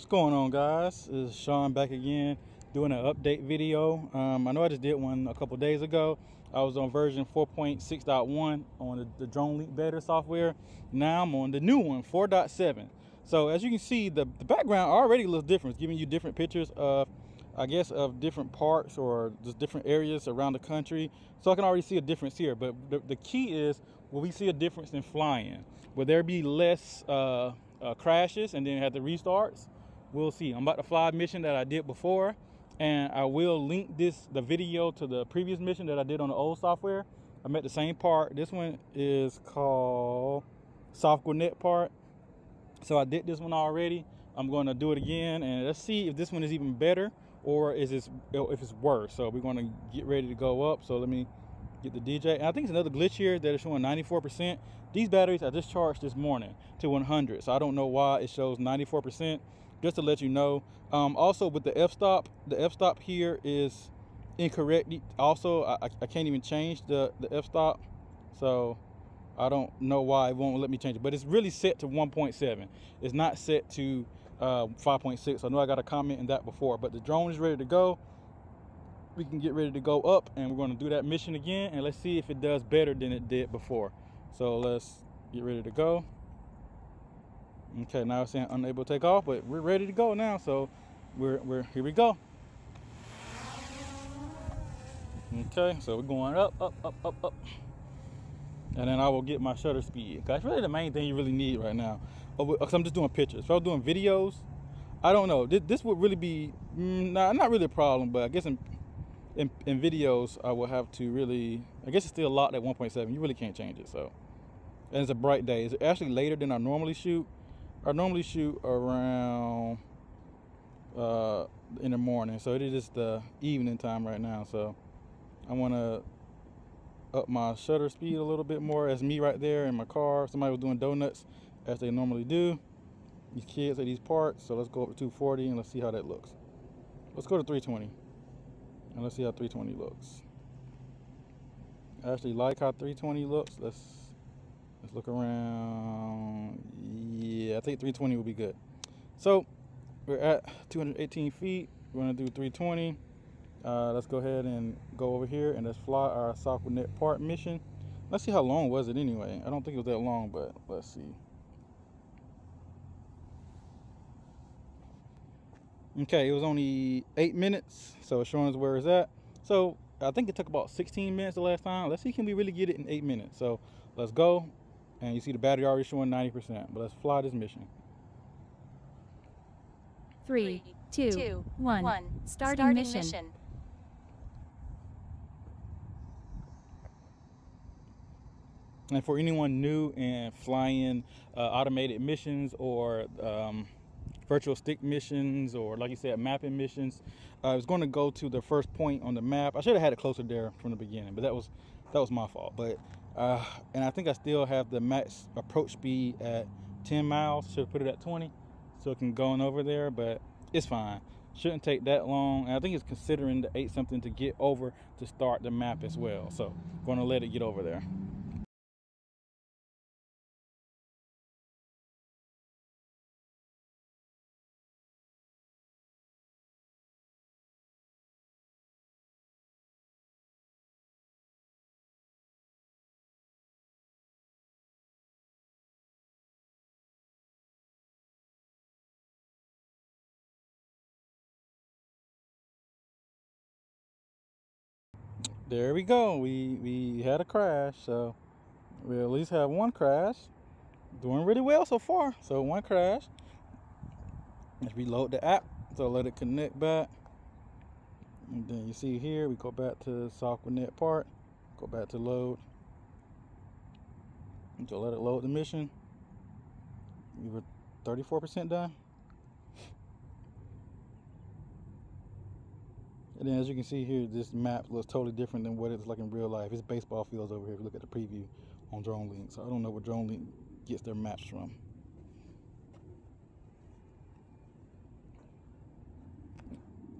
What's going on, guys? It's Sean back again doing an update video. I know I just did one a couple days ago. I was on version 4.6.1 on the Dronelink beta software. Now I'm on the new one, 4.7. So as you can see, the background already looks different. It's giving you different pictures of, I guess, of different parks or just different areas around the country. So I can already see a difference here. But the key is, will we see a difference in flying? Will there be less crashes and then have the restarts? We'll see. I'm about to fly a mission that I did before, and I will link the video to the previous mission that I did on the old software. I'm at the same park. This one is called South Gwinnett Park. So I did this one already. I'm going to do it again, and let's see if this one is even better or if it's worse. So we're going to get ready to go up. So let me get the DJ. And I think it's another glitch here that is showing 94%. These batteries I just charged this morning to 100. So I don't know why it shows 94%, just to let you know. Also with the f-stop here is incorrect. Also, I can't even change the f-stop. So I don't know why it won't let me change it, but it's really set to 1.7. It's not set to 5.6. I know I got a comment in that before, but the drone is ready to go. We can get ready to go up, and we're going to do that mission again, and let's see if it does better than it did before. So let's get ready to go. Okay, now it's saying unable to take off, but we're ready to go now. So we're here we go. Okay, so we're going up, and then I will get my shutter speed. That's really the main thing you really need right now, because I'm just doing pictures. If I was doing videos, I don't know, this would really be not really a problem, but I guess in videos, I will have to really, I guess it's still locked at 1.7. You really can't change it. So, and it's a bright day. It's actually later than I normally shoot. I normally shoot around in the morning. So it is the evening time right now. So I want to up my shutter speed a little bit more. That's me right there in my car. Somebody was doing donuts as they normally do. These kids at these parks. So let's go up to 240 and let's see how that looks. Let's go to 320. And let's see how 320 looks. I actually like how 320 looks. Let's look around. Yeah, I think 320 will be good. So we're at 218 feet. We're gonna do 320. Let's go ahead and go over here and let's fly our South Gwinnett Park mission. Let's see how long was it anyway. I don't think it was that long, but let's see. Okay, it was only 8 minutes, so it's showing us where it's at. So I think it took about 16 minutes the last time. Let's see, can we really get it in 8 minutes? So let's go, and you see the battery already showing 90%, but let's fly this mission. 3, 2, 1, starting mission. And for anyone new and flying automated missions or virtual stick missions, or like you said, mapping missions, I was going to go to the first point on the map. I should have had it closer there from the beginning, but that was my fault. But and I think I still have the max approach speed at 10 miles. Should have put it at 20 so it can go on over there, but it's fine. Shouldn't take that long, and I think it's considering the 8 something to get over to start the map as well. So I'm going to let it get over there. There we go. We had a crash, so we at least have one crash. Doing really well so far. So one crash. Let's reload the app. So let it connect back. And then you see here, we go back to South Gwinnett Park. Go back to load. So let it load the mission. We were 34% done. And then as you can see here, this map looks totally different than what it's like in real life. It's baseball fields over here if you look at the preview on Dronelink. So I don't know where Dronelink gets their maps from.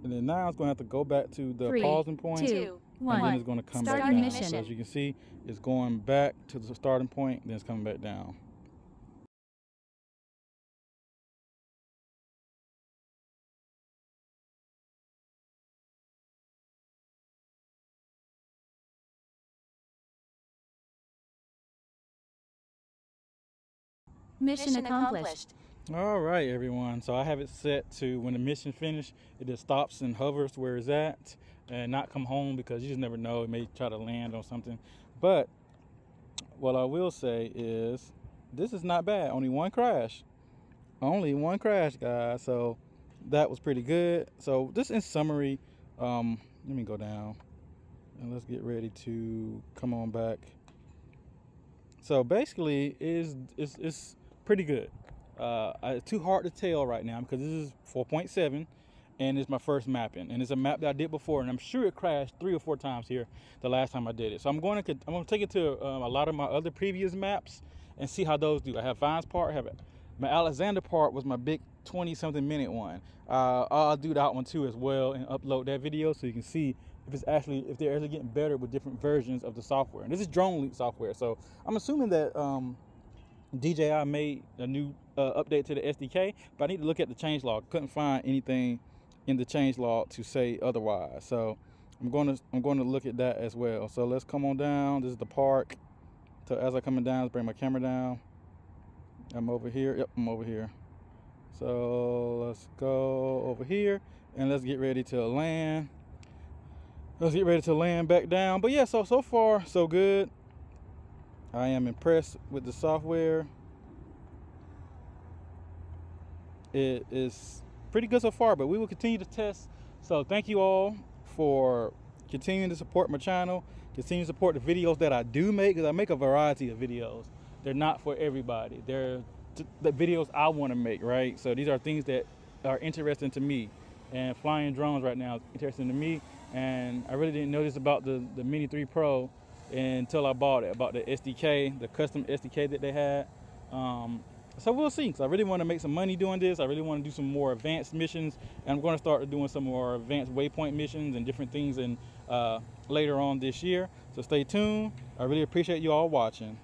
And then now it's going to have to go back to the pausing point. 3, 2, 1. And then it's going to come back down. So as you can see, it's going back to the starting point, then it's coming back down. Mission accomplished. All right, everyone. So I have it set to when the mission finished, it just stops and hovers where it's at and not come home, because you just never know. It may try to land on something. But what I will say is this is not bad. Only one crash. Only one crash, guys. So that was pretty good. So just in summary, let me go down and let's get ready to come on back. So basically, it's pretty good. It's too hard to tell right now because this is 4.7 and it's my first mapping, and it's a map that I did before, and I'm sure it crashed 3 or 4 times here the last time I did it. So I'm going to take it to a lot of my other previous maps and see how those do. I have Vines Park, I have my Alexander Park was my big 20-something minute one. I'll do that one too as well and upload that video so you can see if it's actually, if they're actually getting better with different versions of the software. And this is Dronelink software, so I'm assuming that DJI made a new update to the SDK, but I need to look at the changelog. Couldn't find anything in the changelog to say otherwise, so I'm going to look at that as well. So let's come on down. This is the park. So as I'm coming down, let's bring my camera down. I'm over here. Yep, I'm over here. So let's go over here and let's get ready to land. Let's get ready to land back down. But yeah, so far so good. I am impressed with the software. It is pretty good so far, but we will continue to test. So thank you all for continuing to support my channel, continue to support the videos that I do make, because I make a variety of videos. They're not for everybody. They're the videos I want to make, right? So these are things that are interesting to me, and flying drones right now is interesting to me. And I really didn't know this about the Mini 3 Pro until I bought it, about the SDK, the custom SDK that they had. So we'll see, because I really want to make some money doing this. I really want to do some more advanced missions, and I'm going to start doing some more advanced waypoint missions and different things, and later on this year. So stay tuned. I really appreciate you all watching.